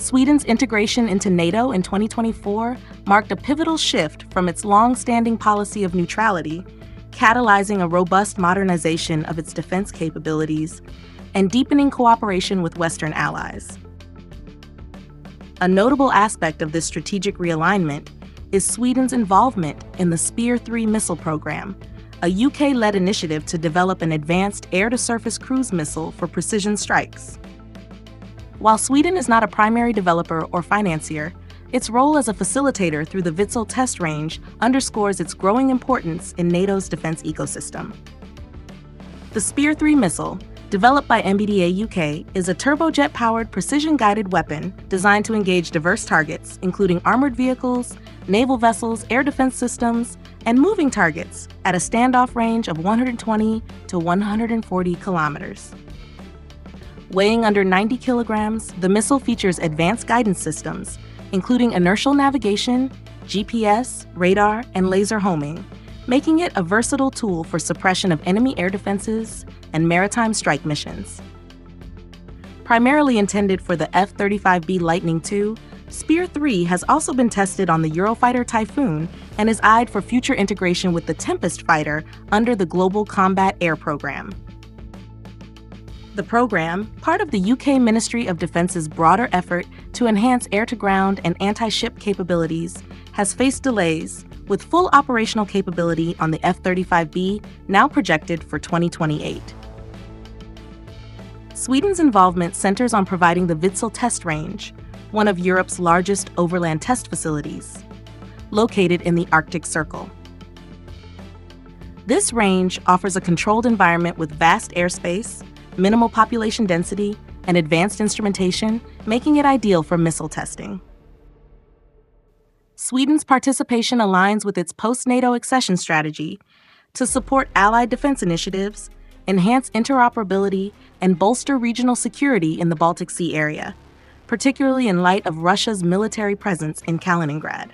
Sweden's integration into NATO in 2024 marked a pivotal shift from its long-standing policy of neutrality, catalyzing a robust modernization of its defense capabilities and deepening cooperation with Western allies. A notable aspect of this strategic realignment is Sweden's involvement in the SPEAR 3 missile program, a UK-led initiative to develop an advanced air-to-surface cruise missile for precision strikes. While Sweden is not a primary developer or financier, its role as a facilitator through the Vidsel test range underscores its growing importance in NATO's defense ecosystem. The SPEAR 3 missile, developed by MBDA UK, is a turbojet-powered precision-guided weapon designed to engage diverse targets, including armored vehicles, naval vessels, air defense systems, and moving targets at a standoff range of 120 to 140 kilometers. Weighing under 90 kilograms, the missile features advanced guidance systems, including inertial navigation, GPS, radar, and laser homing, making it a versatile tool for suppression of enemy air defenses and maritime strike missions. Primarily intended for the F-35B Lightning II, SPEAR 3 has also been tested on the Eurofighter Typhoon and is eyed for future integration with the Tempest Fighter under the Global Combat Air Program. The program, part of the UK Ministry of Defence's broader effort to enhance air-to-ground and anti-ship capabilities, has faced delays, with full operational capability on the F-35B now projected for 2028. Sweden's involvement centers on providing the Vidsel test range, one of Europe's largest overland test facilities, located in the Arctic Circle. This range offers a controlled environment with vast airspace, minimal population density, and advanced instrumentation, making it ideal for missile testing. Sweden's participation aligns with its post-NATO accession strategy to support allied defense initiatives, enhance interoperability, and bolster regional security in the Baltic Sea area, particularly in light of Russia's military presence in Kaliningrad.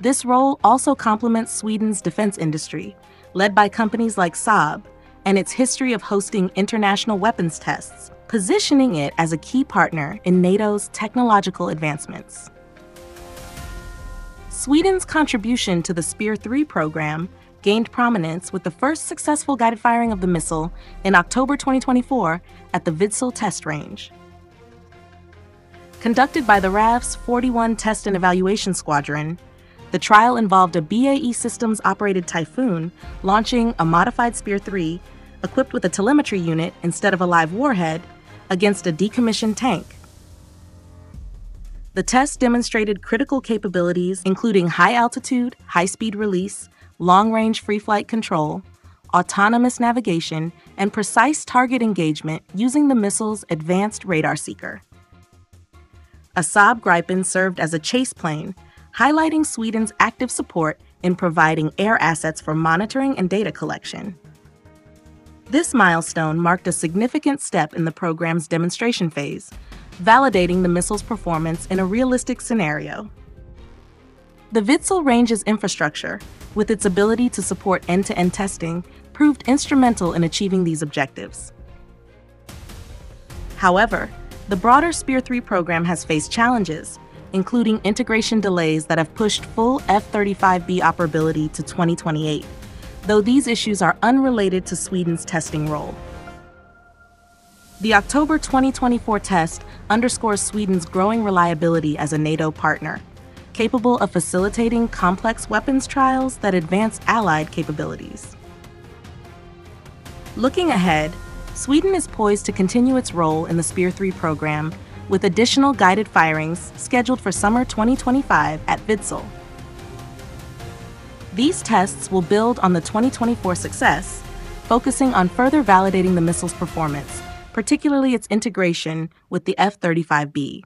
This role also complements Sweden's defense industry, led by companies like Saab, and its history of hosting international weapons tests, positioning it as a key partner in NATO's technological advancements. Sweden's contribution to the SPEAR 3 program gained prominence with the first successful guided firing of the missile in October 2024 at the Vidsel test range. Conducted by the RAF's 41 Test and Evaluation Squadron, the trial involved a BAE Systems operated Typhoon launching a modified SPEAR 3 equipped with a telemetry unit instead of a live warhead against a decommissioned tank. The test demonstrated critical capabilities including high-altitude, high-speed release, long-range free-flight control, autonomous navigation, and precise target engagement using the missile's advanced radar seeker. A Saab Gripen served as a chase plane, highlighting Sweden's active support in providing air assets for monitoring and data collection. This milestone marked a significant step in the program's demonstration phase, validating the missile's performance in a realistic scenario. The Vidsel range's infrastructure, with its ability to support end-to-end testing, proved instrumental in achieving these objectives. However, the broader SPEAR 3 program has faced challenges, including integration delays that have pushed full F-35B operability to 2028, though these issues are unrelated to Sweden's testing role. The October 2024 test underscores Sweden's growing reliability as a NATO partner, capable of facilitating complex weapons trials that advance allied capabilities. Looking ahead, Sweden is poised to continue its role in the SPEAR 3 program with additional guided firings scheduled for summer 2025 at Vidsel. These tests will build on the 2024 success, focusing on further validating the missile's performance, particularly its integration with the F-35B.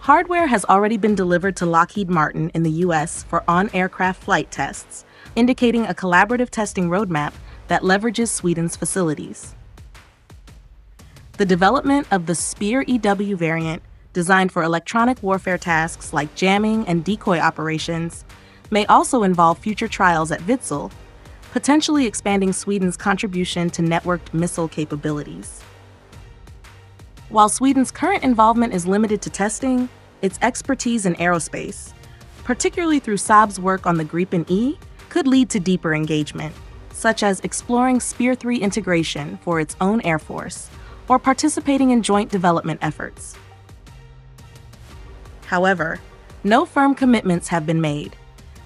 Hardware has already been delivered to Lockheed Martin in the US for on-aircraft flight tests, indicating a collaborative testing roadmap that leverages Sweden's facilities. The development of the SPEAR EW variant, designed for electronic warfare tasks like jamming and decoy operations, may also involve future trials at Vidsel, potentially expanding Sweden's contribution to networked missile capabilities. While Sweden's current involvement is limited to testing, its expertise in aerospace, particularly through Saab's work on the Gripen E, could lead to deeper engagement, such as exploring SPEAR 3 integration for its own air force or participating in joint development efforts. However, no firm commitments have been made,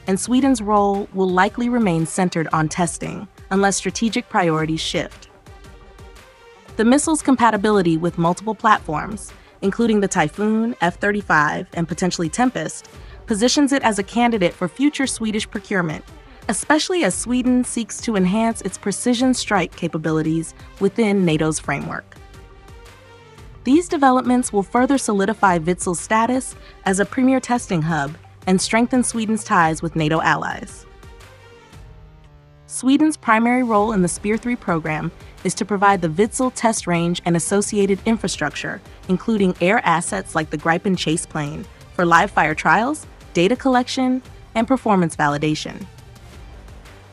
and Sweden's role will likely remain centered on testing unless strategic priorities shift. The missile's compatibility with multiple platforms, including the Typhoon, F-35, and potentially Tempest, positions it as a candidate for future Swedish procurement, especially as Sweden seeks to enhance its precision strike capabilities within NATO's framework. These developments will further solidify Vidsel's status as a premier testing hub and strengthen Sweden's ties with NATO allies. Sweden's primary role in the SPEAR 3 program is to provide the Vidsel test range and associated infrastructure, including air assets like the Gripen chase plane, for live-fire trials, data collection, and performance validation.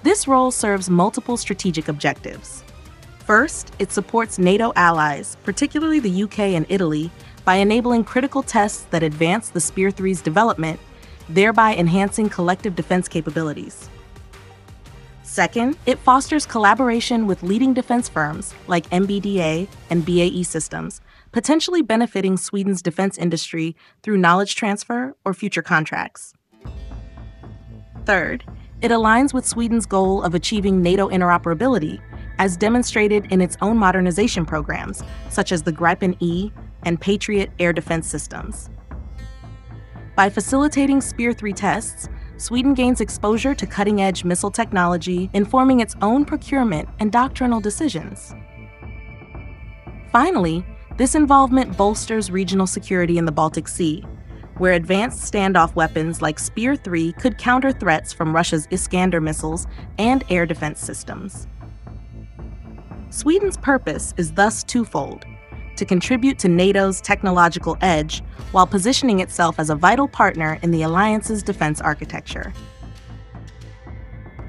This role serves multiple strategic objectives. First, it supports NATO allies, particularly the UK and Italy, by enabling critical tests that advance the SPEAR 3's development, thereby enhancing collective defense capabilities. Second, it fosters collaboration with leading defense firms like MBDA and BAE Systems, potentially benefiting Sweden's defense industry through knowledge transfer or future contracts. Third, it aligns with Sweden's goal of achieving NATO interoperability, as demonstrated in its own modernization programs, such as the Gripen E and Patriot Air Defense Systems. By facilitating SPEAR 3 tests, Sweden gains exposure to cutting-edge missile technology, informing its own procurement and doctrinal decisions. Finally, this involvement bolsters regional security in the Baltic Sea, where advanced standoff weapons like SPEAR 3 could counter threats from Russia's Iskander missiles and air defense systems. Sweden's purpose is thus twofold: to contribute to NATO's technological edge while positioning itself as a vital partner in the alliance's defense architecture.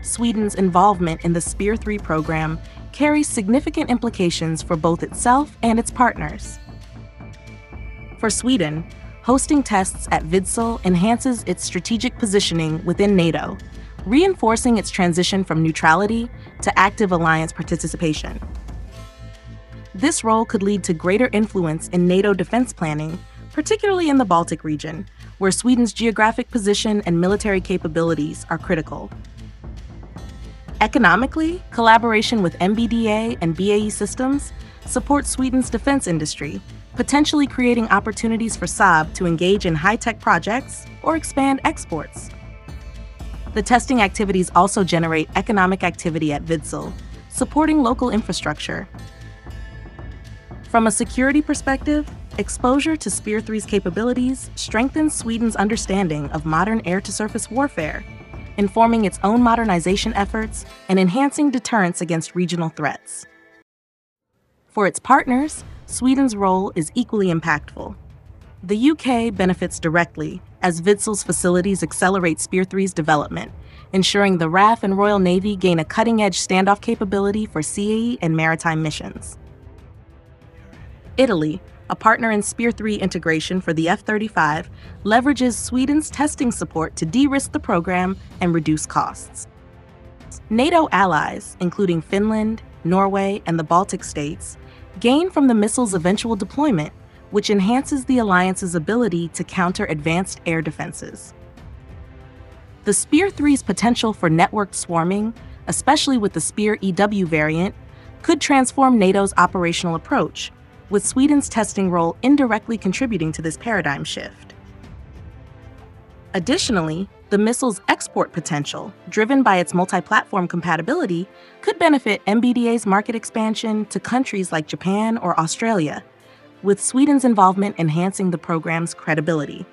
Sweden's involvement in the SPEAR 3 program carries significant implications for both itself and its partners. For Sweden, hosting tests at Vidsel enhances its strategic positioning within NATO, reinforcing its transition from neutrality to active alliance participation. This role could lead to greater influence in NATO defense planning, particularly in the Baltic region, where Sweden's geographic position and military capabilities are critical. Economically, collaboration with MBDA and BAE Systems supports Sweden's defense industry, potentially creating opportunities for Saab to engage in high-tech projects or expand exports. The testing activities also generate economic activity at Vidsel, supporting local infrastructure. From a security perspective, exposure to SPEAR 3's capabilities strengthens Sweden's understanding of modern air-to-surface warfare, informing its own modernization efforts and enhancing deterrence against regional threats. For its partners, Sweden's role is equally impactful. The UK benefits directly as Vidsel's facilities accelerate SPEAR 3's development, ensuring the RAF and Royal Navy gain a cutting-edge standoff capability for CAE and maritime missions. Italy, a partner in SPEAR 3 integration for the F-35, leverages Sweden's testing support to de-risk the program and reduce costs. NATO allies, including Finland, Norway, and the Baltic states, gain from the missile's eventual deployment, which enhances the alliance's ability to counter advanced air defenses. The SPEAR 3's potential for networked swarming, especially with the SPEAR EW variant, could transform NATO's operational approach, with Sweden's testing role indirectly contributing to this paradigm shift. Additionally, the missile's export potential, driven by its multi-platform compatibility, could benefit MBDA's market expansion to countries like Japan or Australia, with Sweden's involvement enhancing the program's credibility.